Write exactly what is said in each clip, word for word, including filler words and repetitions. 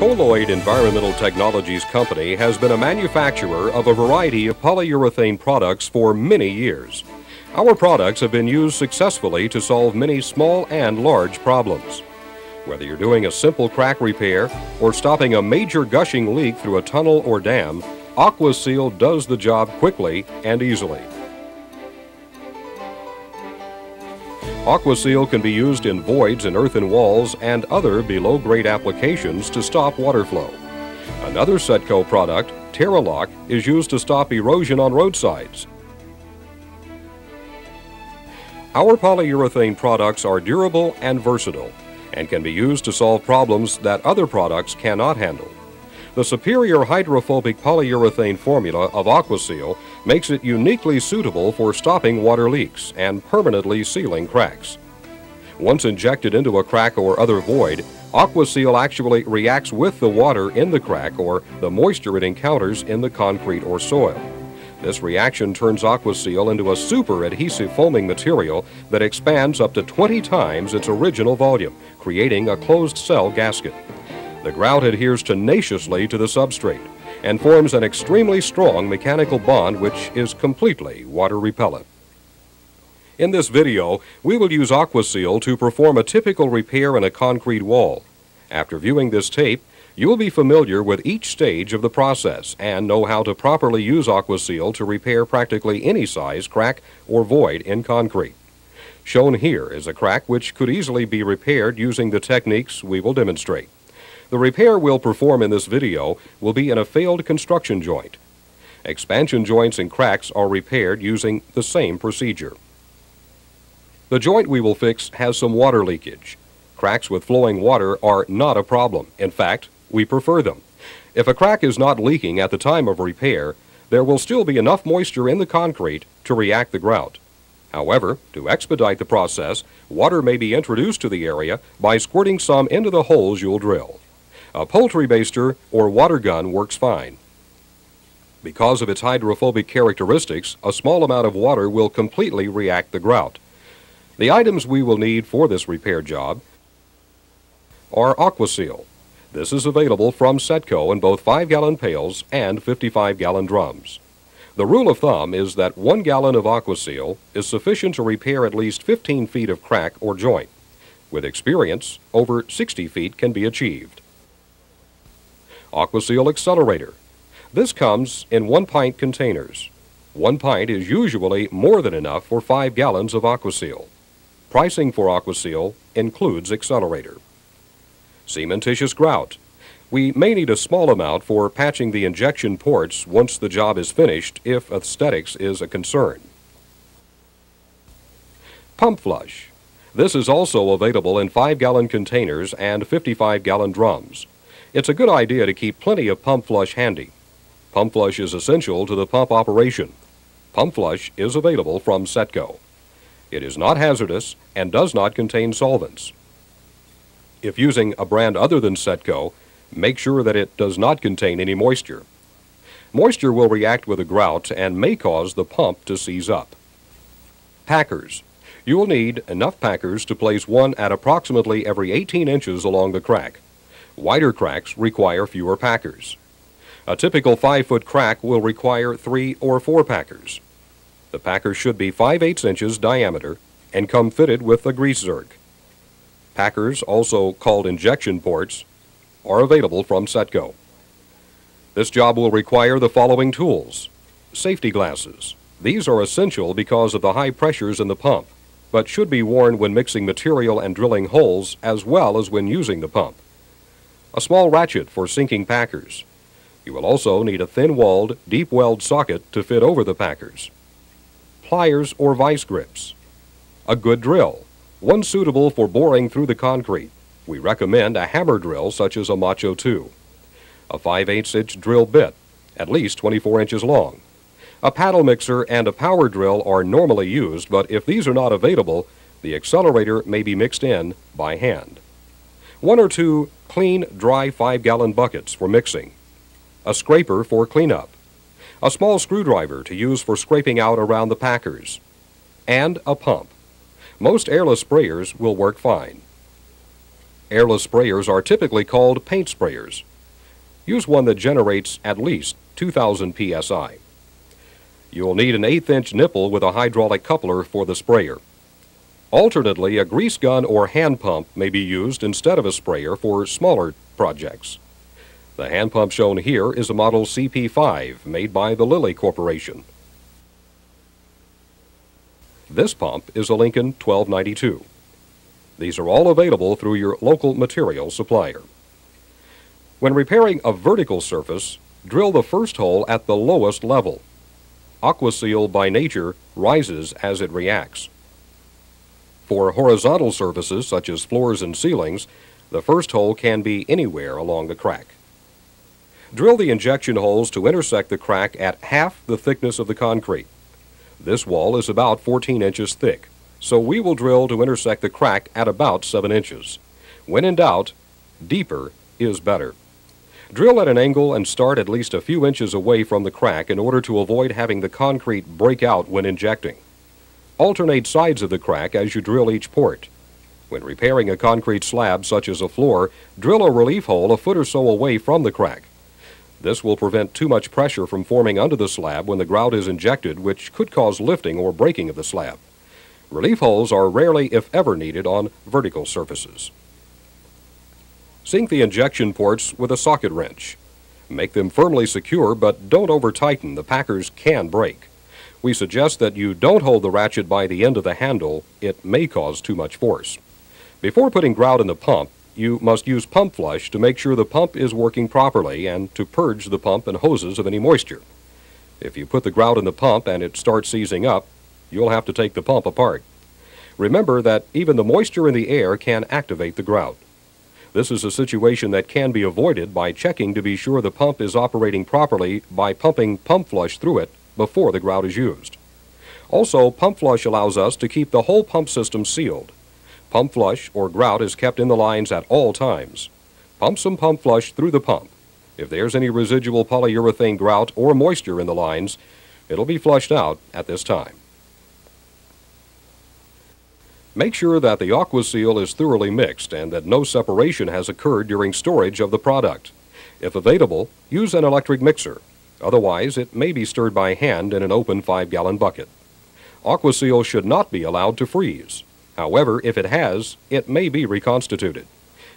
Colloid Environmental Technologies Company has been a manufacturer of a variety of polyurethane products for many years. Our products have been used successfully to solve many small and large problems. Whether you're doing a simple crack repair or stopping a major gushing leak through a tunnel or dam, AKWASEAL does the job quickly and easily. AKWASEAL can be used in voids in earthen walls and other below-grade applications to stop water flow. Another CETCO product, TerraLock, is used to stop erosion on roadsides. Our polyurethane products are durable and versatile and can be used to solve problems that other products cannot handle. The superior hydrophobic polyurethane formula of AKWASEAL makes it uniquely suitable for stopping water leaks and permanently sealing cracks. Once injected into a crack or other void, AKWASEAL actually reacts with the water in the crack or the moisture it encounters in the concrete or soil. This reaction turns AKWASEAL into a super adhesive foaming material that expands up to twenty times its original volume, creating a closed cell gasket. The grout adheres tenaciously to the substrate and forms an extremely strong mechanical bond which is completely water repellent. In this video, we will use AKWASEAL to perform a typical repair in a concrete wall. After viewing this tape, you will be familiar with each stage of the process and know how to properly use AKWASEAL to repair practically any size crack or void in concrete. Shown here is a crack which could easily be repaired using the techniques we will demonstrate. The repair we'll perform in this video will be in a failed construction joint. Expansion joints and cracks are repaired using the same procedure. The joint we will fix has some water leakage. Cracks with flowing water are not a problem. In fact, we prefer them. If a crack is not leaking at the time of repair, there will still be enough moisture in the concrete to react the grout. However, to expedite the process, water may be introduced to the area by squirting some into the holes you'll drill. A poultry baster or water gun works fine. Because of its hydrophobic characteristics, a small amount of water will completely react the grout. The items we will need for this repair job are AKWASEAL. This is available from CETCO in both five gallon pails and fifty-five gallon drums. The rule of thumb is that one gallon of AKWASEAL is sufficient to repair at least fifteen feet of crack or joint. With experience, over sixty feet can be achieved. AKWASEAL accelerator. This comes in one pint containers. One pint is usually more than enough for five gallons of AKWASEAL. Pricing for AKWASEAL includes accelerator. Cementitious grout. We may need a small amount for patching the injection ports once the job is finished if aesthetics is a concern. Pump flush. This is also available in five gallon containers and fifty-five gallon drums. It's a good idea to keep plenty of pump flush handy. Pump flush is essential to the pump operation. Pump flush is available from CETCO. It is not hazardous and does not contain solvents. If using a brand other than CETCO, make sure that it does not contain any moisture. Moisture will react with a grout and may cause the pump to seize up. Packers. You will need enough packers to place one at approximately every eighteen inches along the crack. Wider cracks require fewer packers. A typical five foot crack will require three or four packers. The packer should be five eighths inches diameter and come fitted with a grease zerk. Packers, also called injection ports, are available from CETCO. This job will require the following tools. Safety glasses. These are essential because of the high pressures in the pump, but should be worn when mixing material and drilling holes as well as when using the pump. A small ratchet for sinking packers. You will also need a thin-walled, deep-weld socket to fit over the packers. Pliers or vice grips. A good drill, one suitable for boring through the concrete. We recommend a hammer drill such as a Macho two. A five eighths inch drill bit, at least twenty-four inches long. A paddle mixer and a power drill are normally used, but if these are not available, the accelerator may be mixed in by hand. One or two clean, dry five gallon buckets for mixing, a scraper for cleanup, a small screwdriver to use for scraping out around the packers, and a pump. Most airless sprayers will work fine. Airless sprayers are typically called paint sprayers use one that generates at least two thousand P S I. You'll need an eighth inch nipple with a hydraulic coupler for the sprayer. Alternately, a grease gun or hand pump may be used instead of a sprayer for smaller projects. The hand pump shown here is a model C P five made by the Lilly Corporation. This pump is a Lincoln twelve ninety-two. These are all available through your local material supplier. When repairing a vertical surface, drill the first hole at the lowest level. AKWASEAL by nature rises as it reacts. For horizontal surfaces such as floors and ceilings, the first hole can be anywhere along the crack. Drill the injection holes to intersect the crack at half the thickness of the concrete. This wall is about fourteen inches thick, so we will drill to intersect the crack at about seven inches. When in doubt, deeper is better. Drill at an angle and start at least a few inches away from the crack in order to avoid having the concrete break out when injecting. Alternate sides of the crack as you drill each port. When repairing a concrete slab such as a floor, drill a relief hole a foot or so away from the crack. This will prevent too much pressure from forming under the slab when the grout is injected, which could cause lifting or breaking of the slab. Relief holes are rarely, if ever, needed on vertical surfaces. Sink the injection ports with a socket wrench. Make them firmly secure, but don't over-tighten. The packers can break. We suggest that you don't hold the ratchet by the end of the handle. It may cause too much force. Before putting grout in the pump, you must use pump flush to make sure the pump is working properly and to purge the pump and hoses of any moisture. If you put the grout in the pump and it starts seizing up, you'll have to take the pump apart. Remember that even the moisture in the air can activate the grout. This is a situation that can be avoided by checking to be sure the pump is operating properly by pumping pump flush through it before the grout is used. Also, pump flush allows us to keep the whole pump system sealed. Pump flush or grout is kept in the lines at all times. Pump some pump flush through the pump. If there's any residual polyurethane grout or moisture in the lines, it'll be flushed out at this time. Make sure that the AKWASEAL is thoroughly mixed and that no separation has occurred during storage of the product. If available, use an electric mixer. Otherwise, it may be stirred by hand in an open five gallon bucket. AKWASEAL should not be allowed to freeze. However, if it has, it may be reconstituted.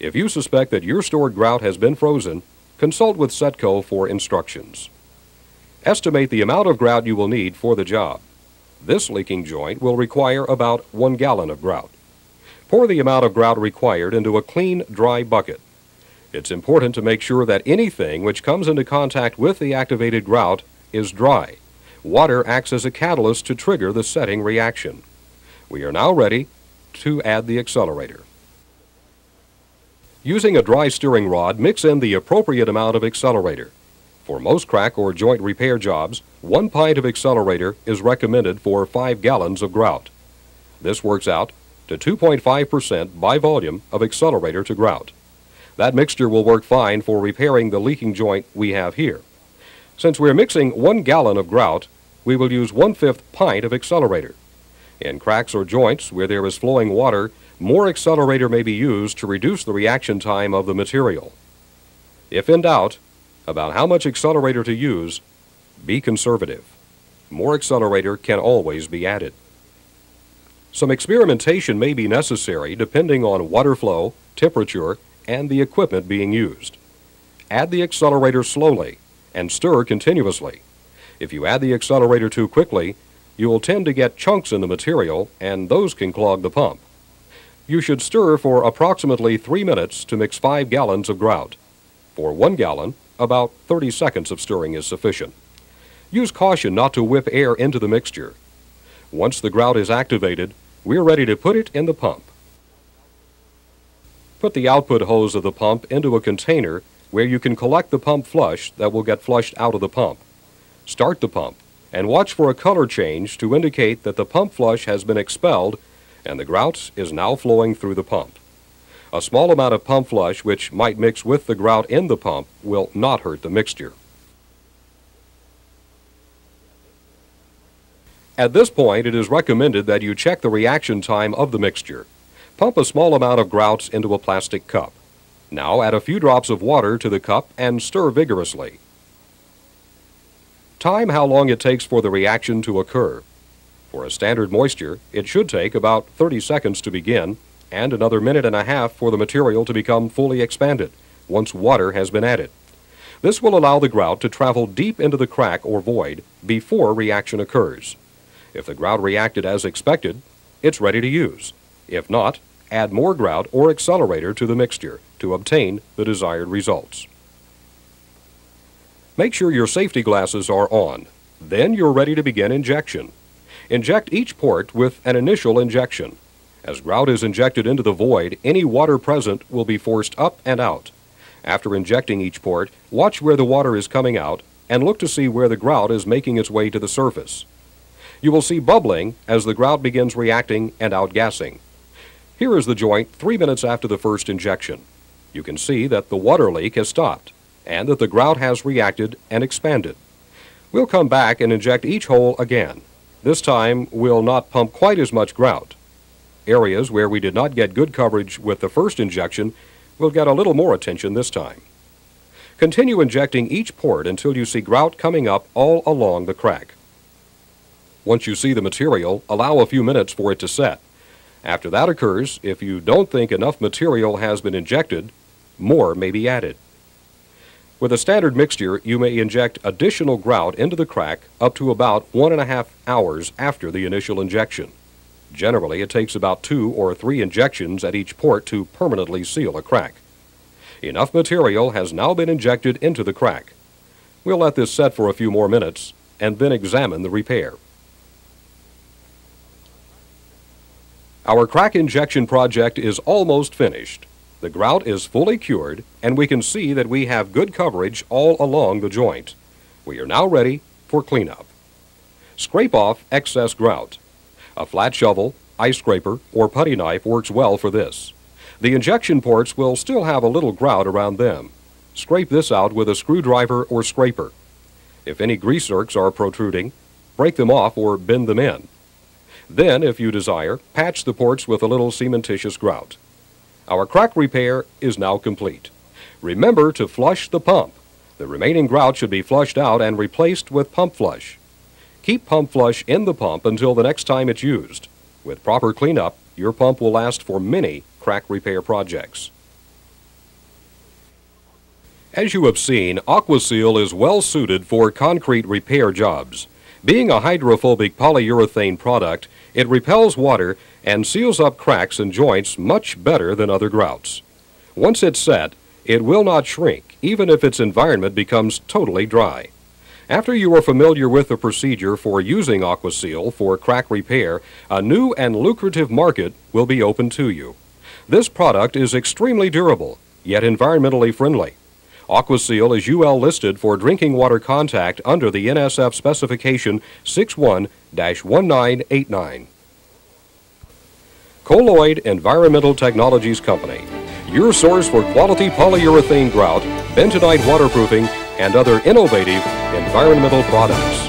If you suspect that your stored grout has been frozen, consult with CETCO for instructions. Estimate the amount of grout you will need for the job. This leaking joint will require about one gallon of grout. Pour the amount of grout required into a clean, dry bucket. It's important to make sure that anything which comes into contact with the activated grout is dry. Water acts as a catalyst to trigger the setting reaction. We are now ready to add the accelerator. Using a dry steering rod, mix in the appropriate amount of accelerator. For most crack or joint repair jobs, one pint of accelerator is recommended for five gallons of grout. This works out to two point five percent by volume of accelerator to grout. That mixture will work fine for repairing the leaking joint we have here. Since we're mixing one gallon of grout, we will use one-fifth pint of accelerator. In cracks or joints where there is flowing water, more accelerator may be used to reduce the reaction time of the material. If in doubt about how much accelerator to use, be conservative. More accelerator can always be added. Some experimentation may be necessary depending on water flow, temperature, and the equipment being used. Add the accelerator slowly and stir continuously. If you add the accelerator too quickly, you will tend to get chunks in the material, and those can clog the pump. You should stir for approximately three minutes to mix five gallons of grout. For one gallon, about thirty seconds of stirring is sufficient. Use caution not to whip air into the mixture. Once the grout is activated, we're ready to put it in the pump. Put the output hose of the pump into a container where you can collect the pump flush that will get flushed out of the pump. Start the pump and watch for a color change to indicate that the pump flush has been expelled and the grout is now flowing through the pump. A small amount of pump flush, which might mix with the grout in the pump, will not hurt the mixture. At this point, it is recommended that you check the reaction time of the mixture. Pump a small amount of grouts into a plastic cup. Now add a few drops of water to the cup and stir vigorously. Time how long it takes for the reaction to occur. For a standard moisture, it should take about thirty seconds to begin and another minute and a half for the material to become fully expanded once water has been added. This will allow the grout to travel deep into the crack or void before reaction occurs. If the grout reacted as expected, it's ready to use. If not, add more grout or accelerator to the mixture to obtain the desired results. Make sure your safety glasses are on. Then you're ready to begin injection. Inject each port with an initial injection. As grout is injected into the void, any water present will be forced up and out. After injecting each port, watch where the water is coming out and look to see where the grout is making its way to the surface. You will see bubbling as the grout begins reacting and outgassing. Here is the joint three minutes after the first injection. You can see that the water leak has stopped and that the grout has reacted and expanded. We'll come back and inject each hole again. This time, we'll not pump quite as much grout. Areas where we did not get good coverage with the first injection will get a little more attention this time. Continue injecting each port until you see grout coming up all along the crack. Once you see the material, allow a few minutes for it to set. After that occurs, if you don't think enough material has been injected, more may be added. With a standard mixture, you may inject additional grout into the crack up to about one and a half hours after the initial injection. Generally, it takes about two or three injections at each port to permanently seal a crack. Enough material has now been injected into the crack. We'll let this set for a few more minutes and then examine the repair. Our crack injection project is almost finished. The grout is fully cured, and we can see that we have good coverage all along the joint. We are now ready for cleanup. Scrape off excess grout. A flat shovel, ice scraper, or putty knife works well for this. The injection ports will still have a little grout around them. Scrape this out with a screwdriver or scraper. If any grease zerks are protruding, break them off or bend them in. Then, if you desire, patch the ports with a little cementitious grout. Our crack repair is now complete. Remember to flush the pump. The remaining grout should be flushed out and replaced with pump flush. Keep pump flush in the pump until the next time it's used. With proper cleanup, your pump will last for many crack repair projects. As you have seen, AKWASEAL is well suited for concrete repair jobs. Being a hydrophobic polyurethane product, it repels water and seals up cracks and joints much better than other grouts. Once it's set, it will not shrink, even if its environment becomes totally dry. After you are familiar with the procedure for using AKWASEAL for crack repair, a new and lucrative market will be open to you. This product is extremely durable, yet environmentally friendly. AKWASEAL is U L listed for drinking water contact under the N S F specification six one dash one nine eight nine. Colloid Environmental Technologies Company, your source for quality polyurethane grout, bentonite waterproofing, and other innovative environmental products.